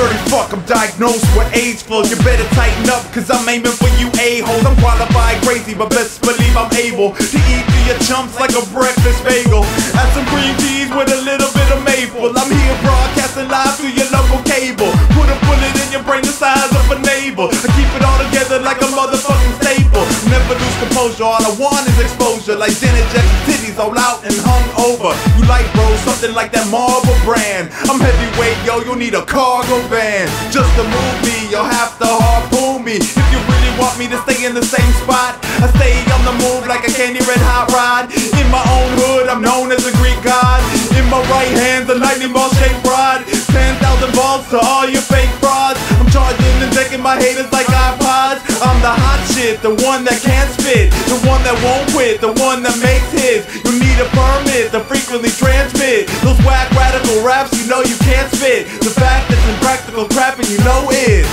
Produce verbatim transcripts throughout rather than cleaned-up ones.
dirty fuck, I'm diagnosed with age flow. You better tighten up, cause I'm aiming for you a-holes. I'm qualified crazy, but best believe I'm able to eat to your chumps like a breakfast bagel. Add some cream cheese with a little bit of maple. I'm here broadcasting live through your local cable. Put a bullet in your brain the size of a navel. I keep it all together like a motherfucking staple. Never lose composure, all I want is exposure. Like Janet Jackson's titties all out and hung over. You like, bro, something like that Marlboro brand. I'm heavyweight, yo, you'll need a cargo van. Just to move me, you'll have to harpoon me. If you really want me to stay in the same spot, I stay on the move like a candy red hot rod. In my own hood, I'm known as a Greek god. In my right hand, the lightning ball shaped rod. Ten thousand balls to all your fake frauds. I'm charging and decking my haters like iPods. I'm the hot shit, the one that can't spit, the one that won't quit, the one that makes hits. You need a permit to frequently transmit those whack radical raps you know you can't spit. The fact that's impractical crap and you know is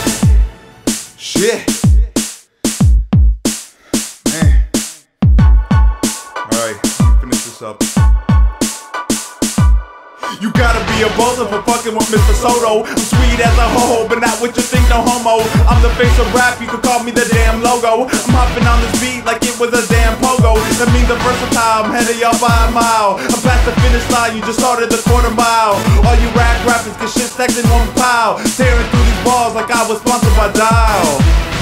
shit. Man. Alright, finish this up. You gotta be a buzzer for fucking with Mister Soto. I'm sweet as a ho-ho, but not what you think, no homo. I'm the face of rap, you could call me the damn logo. I'm hopping on this beat like it was a damn pogo. That means I'm versatile, I'm headed y'all by a mile. I'm past the finish line, you just started the quarter mile. All you rap rappers get shit stacked in one pile. Tearing through these balls like I was sponsored by Dial.